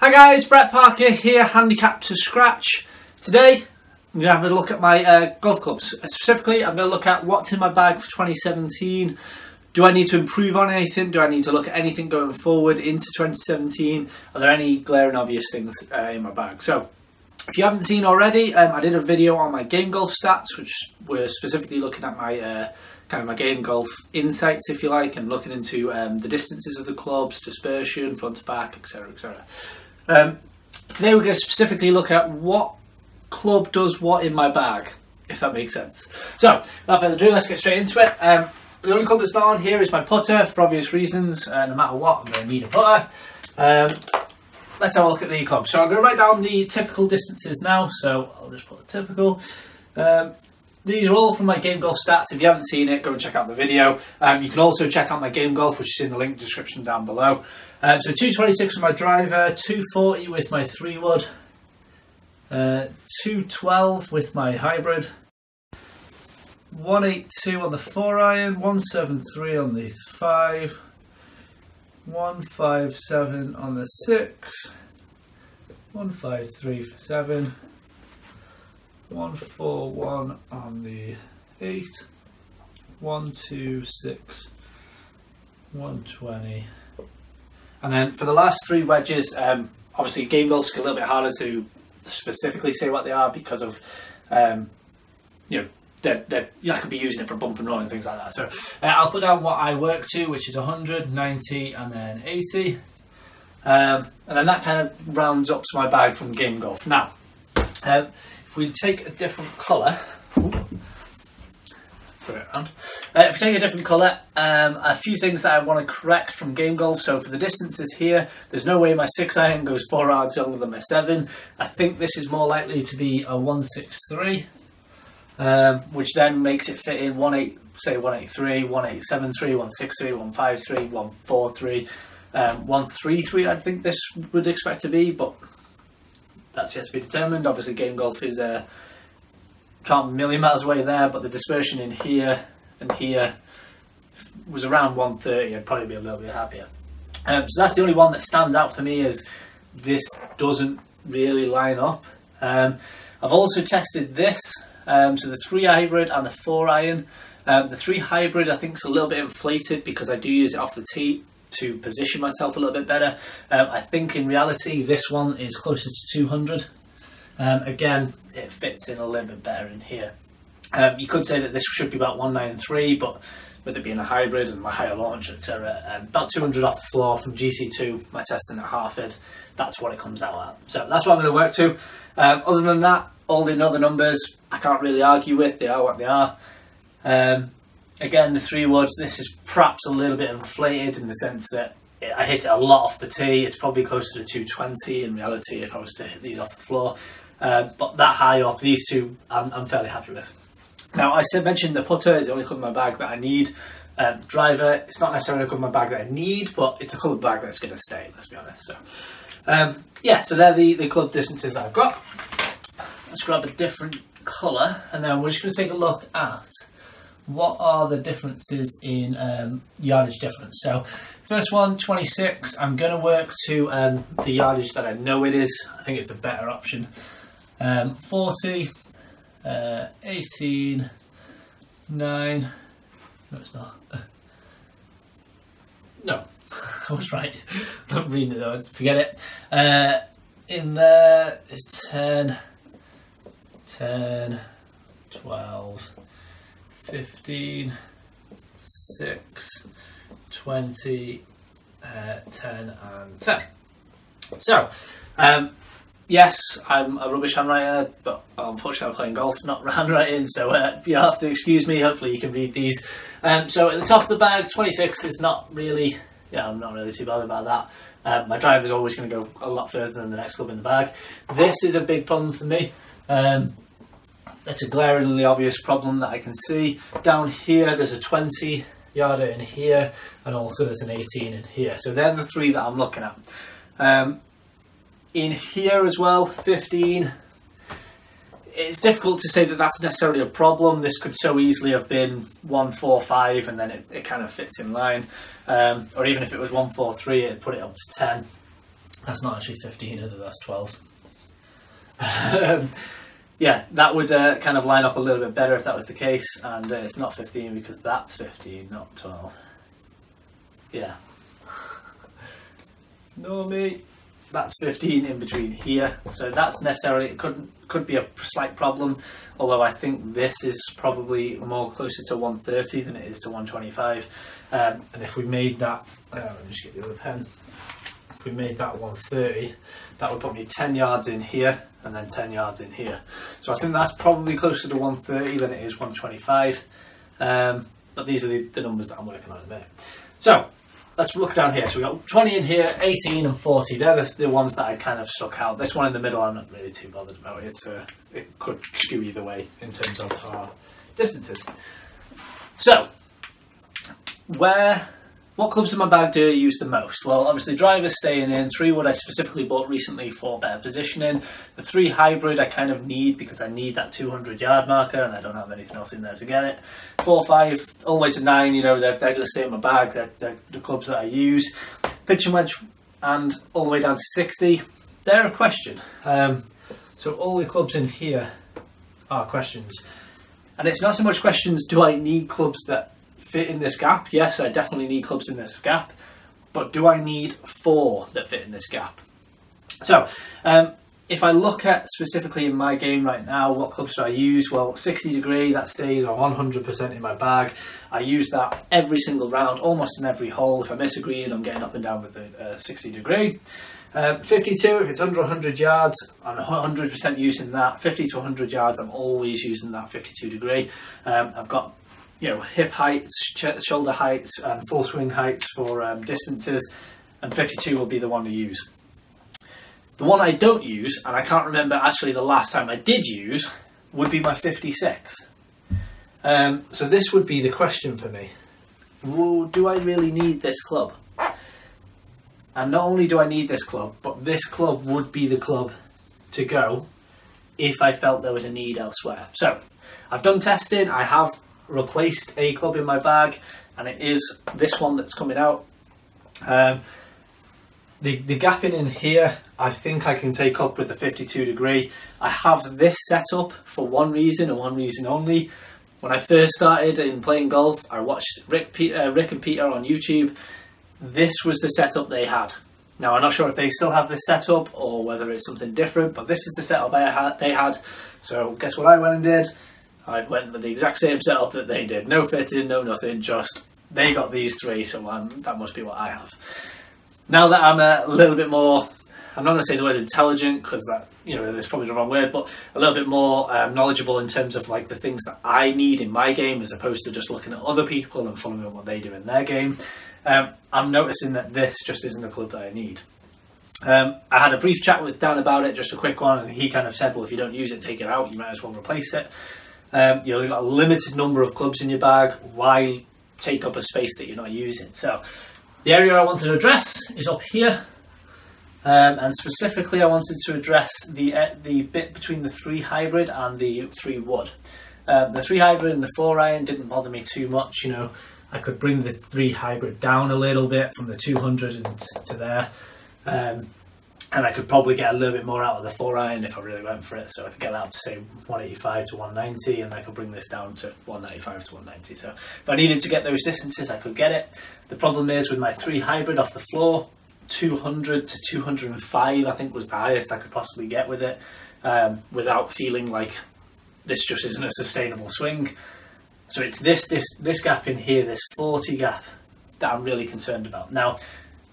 Hi guys, Brett Parker here, HandicaptoScratch. Today I'm going to have a look at my golf clubs. Specifically, I'm going to look at what's in my bag for 2017. Do I need to improve on anything? Do I need to look at anything going forward into 2017? Are there any glaring obvious things in my bag? So, if you haven't seen already, I did a video on my Game Golf stats, which were specifically looking at my kind of my Game Golf insights, if you like, and looking into the distances of the clubs, dispersion, front to back, etc., etc. Today we're going to specifically look at what club does what in my bag, if that makes sense. So, without further ado, let's get straight into it. The only club that's not on here is my putter, for obvious reasons. No matter what, I'm going to need a putter. Let's have a look at the club. So I'm going to write down the typical distances now, so I'll just put the typical. These are all from my Game Golf stats. If you haven't seen it, go and check out the video. You can also check out my Game Golf, which is in the link description down below. So 226 with my driver, 240 with my 3-wood, 212 with my hybrid, 182 on the 4-iron, 173 on the 5, 157 on the 6, 153 for 7, 141 on the 8, 126, 120, and then for the last three wedges, obviously Game Golf's a little bit harder to specifically say what they are because of, you know, I could be using it for bump and run and things like that. So I'll put down what I work to, which is 100, 90, and then 80, and then that kind of rounds up to my bag from Game Golf. Now, if we take a different colour, a few things that I want to correct from Game Golf. So for the distances here, there's no way my 6-iron goes 4 yards longer than my 7. I think this is more likely to be a 163. Which then makes it fit in 183, 1873, 163, 153, 143, 133. I think this would expect to be, but that's yet to be determined. Obviously, Game Golf is can't a million miles away there, but the dispersion in here and here was around 130. I'd probably be a little bit happier. So that's the only one that stands out for me, is this doesn't really line up. I've also tested this. So the 3 hybrid and the 4-iron. The 3 hybrid I think is a little bit inflated because I do use it off the tee to position myself a little bit better. I think in reality this one is closer to 200. Again, it fits in a little bit better in here. You could say that this should be about 193, but with it being a hybrid and my higher launch, etc., about 200 off the floor from GC2, my testing at Hartford, that's what it comes out at. So that's what I'm going to work to. Other than that, all the other numbers I can't really argue with, they are what they are. Again, the 3-woods, this is perhaps a little bit inflated in the sense that I hit it a lot off the tee. It's probably closer to 220 in reality if I was to hit these off the floor. But that high up, these two, I'm fairly happy with. Now, I mentioned the putter is the only club in my bag that I need. Driver, it's not necessarily a club in my bag that I need, but it's a club bag that's going to stay, let's be honest. So, yeah, so they're the club distances that I've got. Let's grab a different colour, and then we're just going to take a look at what are the differences in yardage difference. So first one, 26, I'm going to work to the yardage that I know it is. I think it's a better option. 40, 18, 9, no it's not, no, I was right, not reading it though, forget it. In there is 10, 10, 12, 15, 6, 20, 10 and 10. So, yes, I'm a rubbish handwriter, but unfortunately I'm playing golf, not handwriting, so you have to excuse me. Hopefully you can read these. So at the top of the bag, 26 is not really, yeah, I'm not really too bothered about that. My driver is always going to go a lot further than the next club in the bag. This is a big problem for me. That's a glaringly obvious problem that I can see. Down here there's a 20 yarder in here, and also there's an 18 in here, so they're the three that I'm looking at. In here as well, 15, it's difficult to say that that's necessarily a problem. This could so easily have been 145 and then it kind of fits in line, or even if it was 143 it'd put it up to 10. That's not actually 15 either, that's 12. Yeah, that would kind of line up a little bit better if that was the case, and it's not 15 because that's 15, not 12. Yeah. Normally that's 15 in between here, so that's necessarily, it could be a slight problem, although I think this is probably more closer to 130 than it is to 125. And if we made that, let me just get the other pen, if we made that 130, that would put me 10 yards in here and then 10 yards in here. So I think that's probably closer to 130 than it is 125, but these are the numbers that I'm working on in a minute. So let's look down here. So we've got 20 in here, 18 and 40. They're the ones that I kind of stuck out. This one in the middle, I'm not really too bothered about. It could skew either way in terms of our distances. So, what clubs in my bag do I use the most? Well, obviously drivers staying in, 3-wood I specifically bought recently for better positioning. The 3 hybrid I kind of need because I need that 200 yard marker and I don't have anything else in there to get it. 4, 5, all the way to 9, you know, they're going to stay in my bag, they're the clubs that I use. Pitch and wedge and all the way down to 60, they're a question. So all the clubs in here are questions. And it's not so much questions, do I need clubs that fit in this gap? Yes, I definitely need clubs in this gap, but do I need 4 that fit in this gap? So if I look at specifically in my game right now, what clubs do I use? Well, 60 degree, that stays 100% in my bag. I use that every single round, almost in every hole. If I miss a green, I'm getting up and down with the 60 degree. 52, if it's under 100 yards, I'm 100% using that. 50 to 100 yards, I'm always using that 52 degree. I've got, you know, hip heights, shoulder heights and full swing heights for distances, and 52 will be the one to use. The one I don't use, and I can't remember actually the last time I did use, would be my 56. So this would be the question for me. Well, do I really need this club? And not only do I need this club, but this club would be the club to go if I felt there was a need elsewhere. So I've done testing, I have replaced a club in my bag, and it is this one that's coming out. The gapping in here, I think I can take up with the 52 degree. I have this set up for one reason and one reason only. When I first started in playing golf, I watched Rick and Peter on YouTube. This was the setup they had. Now, I'm not sure if they still have this setup or whether it's something different, but this is the setup they had. So guess what I went and did? I went with the exact same setup that they did. No fitting, no nothing, just they got these 3, so that must be what I have. Now that I'm a little bit more, I'm not going to say the word intelligent because that, you know, that's probably the wrong word, but a little bit more knowledgeable in terms of like the things that I need in my game as opposed to just looking at other people and following what they do in their game. I'm noticing that this just isn't a club that I need. I had a brief chat with Dan about it, just a quick one, and he kind of said, well, if you don't use it, take it out, you might as well replace it. You've got a limited number of clubs in your bag, why take up a space that you're not using? So the area I wanted to address is up here, and specifically I wanted to address the bit between the 3 hybrid and the 3 wood. The 3 hybrid and the 4 iron didn't bother me too much, you know, I could bring the 3 hybrid down a little bit from the 200 and to there. And I could probably get a little bit more out of the 4 iron if I really went for it. So I could get that up to say 185 to 190, and I could bring this down to 195 to 190. So if I needed to get those distances, I could get it. The problem is with my 3 hybrid off the floor, 200 to 205, I think was the highest I could possibly get with it, without feeling like this just isn't a sustainable swing. So it's this gap in here, this 40 gap that I'm really concerned about. Now,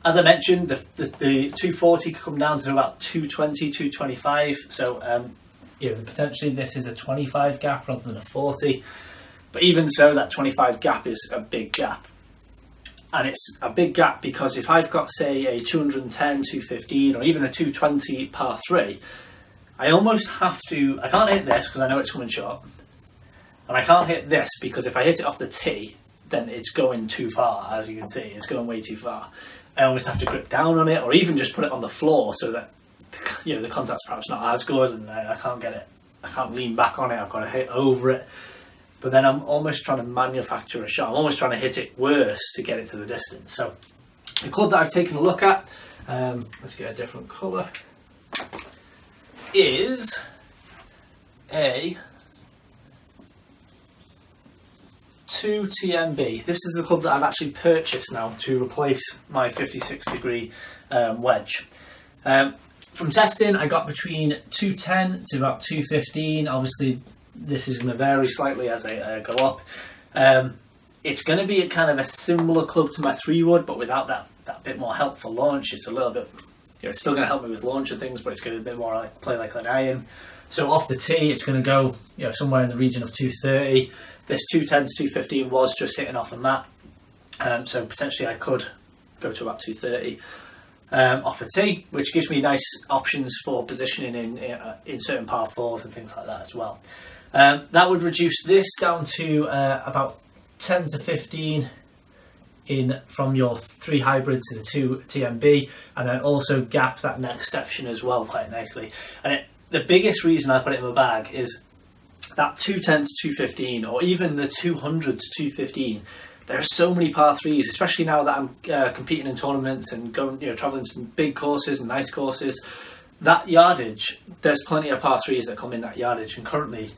as I mentioned, the 240 could come down to about 220, 225. So yeah, potentially this is a 25 gap rather than a 40. But even so, that 25 gap is a big gap. And it's a big gap because if I've got, say, a 210, 215, or even a 220 par 3, I almost have to... I can't hit this because I know it's coming short. And I can't hit this because if I hit it off the tee, then it's going too far, as you can see. It's going way too far. I almost have to grip down on it, or even just put it on the floor so that, you know, the contact's perhaps not as good, and I can't get it, I can't lean back on it, I've got to hit over it. But then I'm almost trying to manufacture a shot, I'm almost trying to hit it worse to get it to the distance. So the club that I've taken a look at, let's get a different colour, is a 2 TMB. This is the club that I've actually purchased now to replace my 56 degree wedge. From testing, I got between 210 to about 215. Obviously, this is going to vary slightly as I go up. It's going to be a kind of a similar club to my 3-wood, but without that bit more help for launch. It's a little bit, you know, it's still going to help me with launch and things, but it's going to be a bit more like play like an iron. So off the tee, it's going to go, you know, somewhere in the region of 230. This 210 to 215 was just hitting off a mat, so potentially I could go to about 230. Off a tee, which gives me nice options for positioning in certain par fours and things like that as well. That would reduce this down to about 10 to 15 in from your 3 hybrid to the 2 TMB, and then also gap that next section as well quite nicely. And the biggest reason I put it in my bag is that 210 to 215, or even the 200 to 215. There are so many par threes, especially now that I'm competing in tournaments and going, you know, traveling to big courses and nice courses. That yardage, there's plenty of par threes that come in that yardage, and currently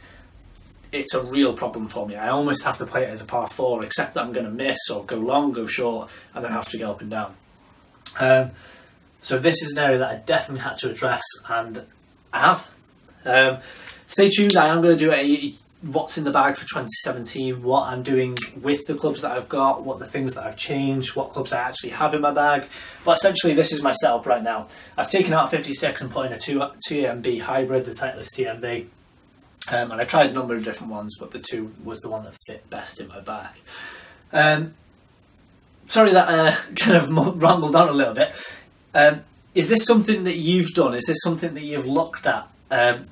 it's a real problem for me. I almost have to play it as a par four, except that I'm going to miss or go long, go short, and then have to go up and down. So this is an area that I definitely had to address, and I have. Stay tuned. I am going to do a what's in the bag for 2017, what I'm doing with the clubs that I've got, what the things that I've changed, what clubs I actually have in my bag. But essentially, this is my setup right now. I've taken out 56 and put in a 2 TMB hybrid, the Titleist TMB, and I tried a number of different ones, but the 2 was the one that fit best in my bag. Sorry that I kind of rambled on a little bit. Is this something that you've done? Is this something that you've looked at?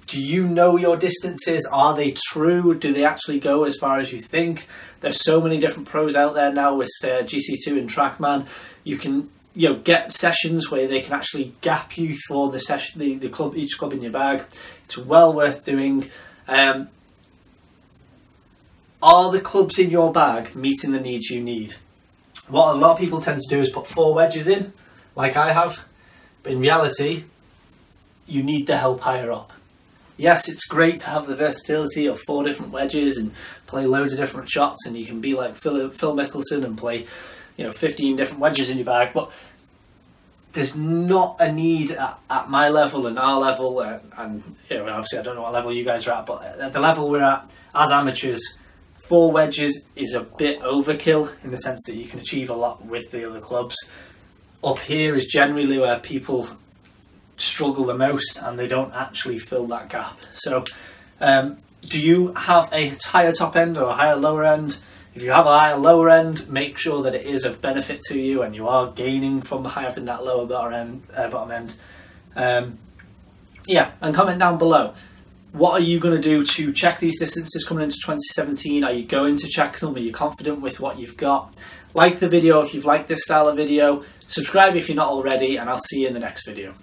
Do you know your distances? Are they true? Do they actually go as far as you think? There's so many different pros out there now with GC2 and Trackman. You can, you know, get sessions where they can actually gap you for the session, the club, each club in your bag. It's well worth doing. Are the clubs in your bag meeting the needs you need? What a lot of people tend to do is put 4 wedges in, like I have, but in reality, you need the help higher up. Yes, it's great to have the versatility of 4 different wedges and play loads of different shots, and you can be like Phil Mickelson and play, you know, 15 different wedges in your bag, but there's not a need at my level and our level, and you know, obviously I don't know what level you guys are at, but at the level we're at as amateurs, 4 wedges is a bit overkill in the sense that you can achieve a lot with the other clubs. Up here is generally where people struggle the most, and they don't actually fill that gap. So do you have a higher top end or a higher lower end? If you have a higher lower end, make sure that it is of benefit to you and you are gaining from having that lower bottom end. Yeah, and comment down below, what are you going to do to check these distances coming into 2017? Are you going to check them? Are you confident with what you've got? Like the video if you've liked this style of video, subscribe if you're not already, and I'll see you in the next video.